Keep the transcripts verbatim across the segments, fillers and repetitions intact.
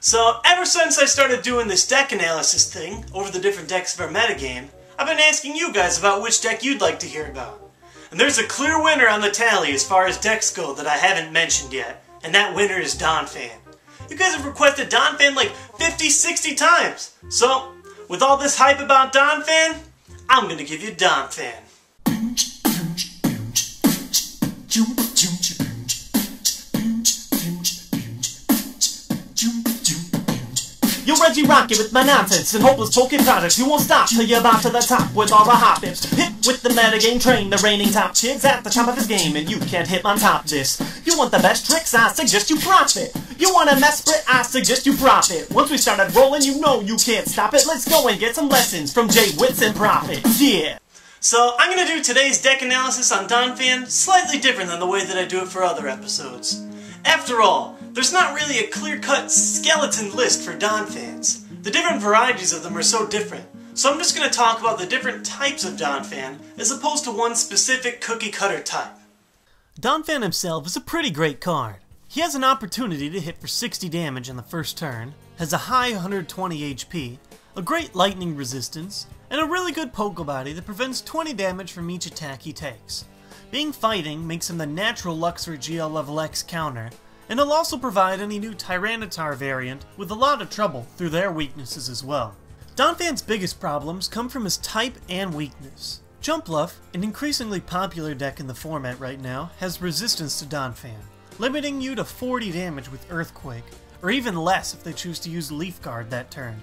So ever since I started doing this deck analysis thing over the different decks of our metagame, I've been asking you guys about which deck you'd like to hear about. And there's a clear winner on the tally as far as decks go that I haven't mentioned yet, and that winner is Donphan. You guys have requested Donphan like fifty, sixty times. So, with all this hype about Donphan, I'm gonna give you Donphan. Yo, Reggie Rocket with my nonsense and hopeless Poké products. You won't stop till you're about to the top with all the hot hips. Hit with the metagame train, the reigning top kids at the top of his game, and you can't hit on top this. You want the best tricks? I suggest you Profit. You want a mess split? I suggest you Profit. Once we started rolling, you know you can't stop it. Let's go and get some lessons from Jay Wits and Profit. Yeah. So I'm gonna do today's deck analysis on Donphan slightly different than the way that I do it for other episodes. After all, there's not really a clear-cut skeleton list for Donphans. The different varieties of them are so different, so I'm just going to talk about the different types of Donphan as opposed to one specific cookie-cutter type. Donphan himself is a pretty great card. He has an opportunity to hit for sixty damage on the first turn, has a high one hundred twenty H P, a great lightning resistance, and a really good Pokebody that prevents twenty damage from each attack he takes. Being fighting makes him the natural Luxray G L X counter, and he'll also provide any new Tyranitar variant with a lot of trouble through their weaknesses as well. Donphan's biggest problems come from his type and weakness. Jumpluff, an increasingly popular deck in the format right now, has resistance to Donphan, limiting you to forty damage with Earthquake, or even less if they choose to use Leaf Guard that turn.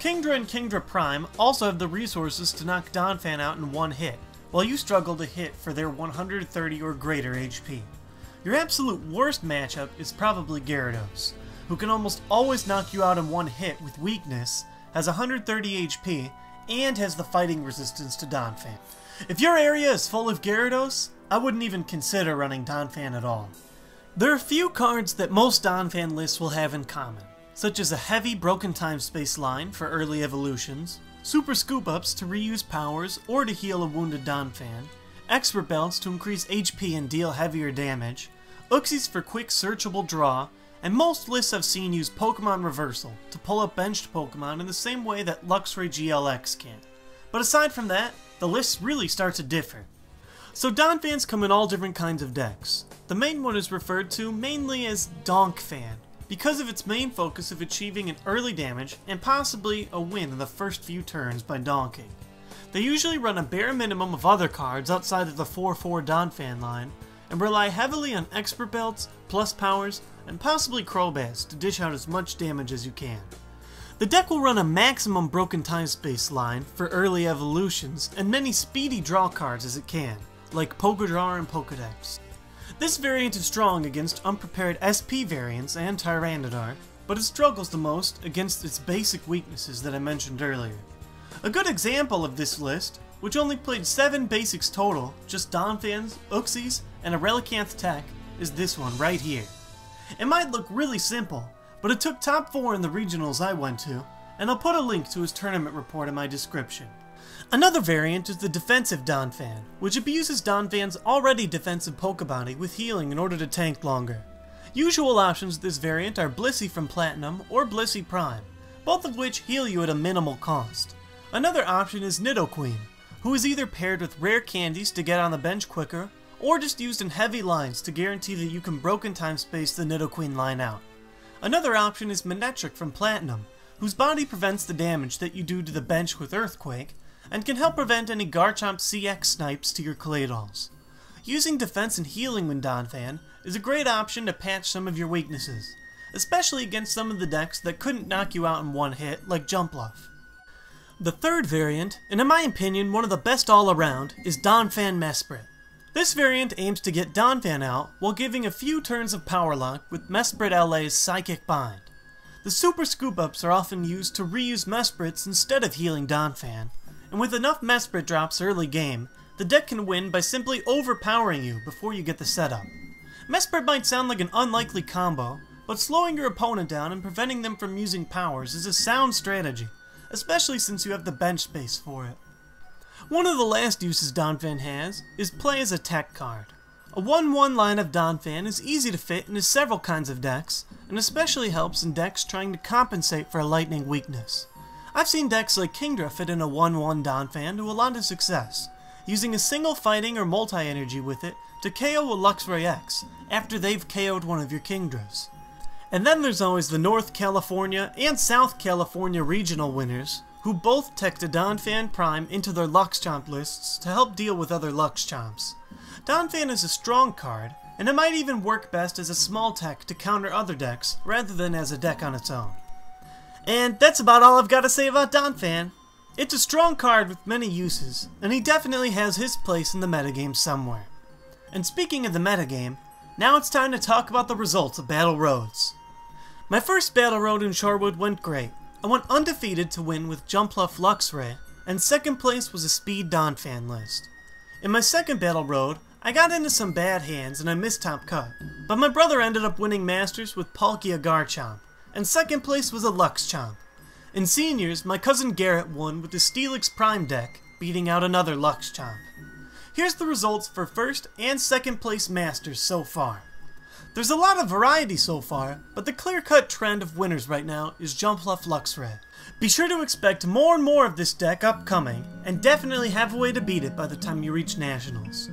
Kingdra and Kingdra Prime also have the resources to knock Donphan out in one hit, while you struggle to hit for their one hundred thirty or greater H P. Your absolute worst matchup is probably Gyarados, who can almost always knock you out in one hit with weakness, has one hundred thirty H P, and has the fighting resistance to Donphan. If your area is full of Gyarados, I wouldn't even consider running Donphan at all. There are a few cards that most Donphan lists will have in common, such as a heavy broken time space line for early evolutions, super scoop-ups to reuse powers or to heal a wounded Donphan, Expert Belts to increase H P and deal heavier damage, Uxies for quick searchable draw, and most lists I've seen use Pokemon Reversal to pull up benched Pokemon in the same way that Luxray G L X can. But aside from that, the lists really start to differ. So Donphans come in all different kinds of decks. The main one is referred to mainly as Donkfan, because of its main focus of achieving an early damage and possibly a win in the first few turns by donking. They usually run a bare minimum of other cards outside of the four four Donphan line, and rely heavily on Expert Belts, Plus Powers, and possibly Crobats to dish out as much damage as you can. The deck will run a maximum Broken Time Space line for early evolutions, and many speedy draw cards as it can, like Poké Draw and Pokédex. This variant is strong against unprepared S P variants and Tyranitar, but it struggles the most against its basic weaknesses that I mentioned earlier. A good example of this list, which only played seven basics total, just Donphans, Uxies, and a Relicanth tech, is this one right here. It might look really simple, but it took top four in the regionals I went to, and I'll put a link to his tournament report in my description. Another variant is the defensive Donphan, which abuses Donphan's already defensive Pokebody with healing in order to tank longer. Usual options of this variant are Blissey from Platinum or Blissey Prime, both of which heal you at a minimal cost. Another option is Nidoqueen, who is either paired with rare candies to get on the bench quicker, or just used in heavy lines to guarantee that you can broken time space the Nidoqueen line out. Another option is Manectric from Platinum, whose body prevents the damage that you do to the bench with Earthquake, and can help prevent any Garchomp C X snipes to your Claydols. Using defense and healing when Donphan is a great option to patch some of your weaknesses, especially against some of the decks that couldn't knock you out in one hit, like Jumpluff. The third variant, and in my opinion one of the best all around, is Donphan Mesprit. This variant aims to get Donphan out while giving a few turns of power lock with Mesprit L A's Psychic Bind. The super scoop-ups are often used to reuse Mesprits instead of healing Donphan, and with enough Mesprit drops early game, the deck can win by simply overpowering you before you get the setup. Mesprit might sound like an unlikely combo, but slowing your opponent down and preventing them from using powers is a sound strategy, especially since you have the bench space for it. One of the last uses Donphan has is play as a tech card. A one one line of Donphan is easy to fit into several kinds of decks, and especially helps in decks trying to compensate for a lightning weakness. I've seen decks like Kingdra fit in a one one Donphan to a lot of success, using a single fighting or multi-energy with it to K O a Luxray X after they've K O'd one of your Kingdras. And then there's always the North California and South California regional winners, who both teched a Donphan Prime into their Luxchomp lists to help deal with other Luxchomps. Donphan is a strong card, and it might even work best as a small tech to counter other decks rather than as a deck on its own. And that's about all I've got to say about Donphan. It's a strong card with many uses, and he definitely has his place in the metagame somewhere. And speaking of the metagame, now it's time to talk about the results of Battle Roads. My first Battle Road in Shorewood went great. I went undefeated to win with Jumpluff Luxray, and second place was a Speed Donphan list. In my second Battle Road, I got into some bad hands and I missed Top Cut, but my brother ended up winning Masters with Palkia Garchomp, and second place was a Luxchomp. In Seniors, my cousin Garrett won with the Steelix Prime deck, beating out another Luxchomp. Here's the results for first and second place Masters so far. There's a lot of variety so far, but the clear-cut trend of winners right now is Jumpluff Luxray. Be sure to expect more and more of this deck upcoming, and definitely have a way to beat it by the time you reach Nationals.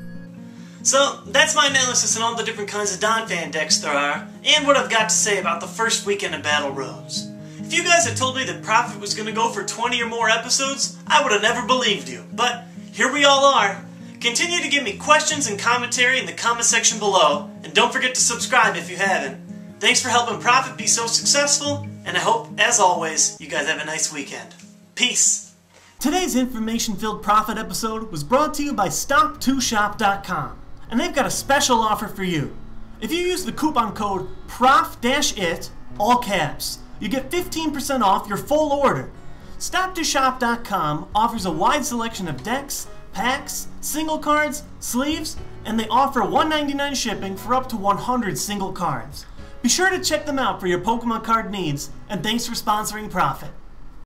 So, that's my analysis on all the different kinds of Donphan decks there are, and what I've got to say about the first weekend of Battle Roads. If you guys had told me that Profit was going to go for twenty or more episodes, I would have never believed you, but here we all are. Continue to give me questions and commentary in the comment section below, and don't forget to subscribe if you haven't. Thanks for helping Profit be so successful, and I hope, as always, you guys have a nice weekend. Peace! Today's information-filled Profit episode was brought to you by Stop two Shop dot com, and they've got a special offer for you. If you use the coupon code P R O F I T, all caps, you get fifteen percent off your full order. Stop two Shop dot com offers a wide selection of decks, packs, single cards, sleeves, and they offer one ninety-nine shipping for up to one hundred single cards. Be sure to check them out for your Pokemon card needs, and thanks for sponsoring Profit.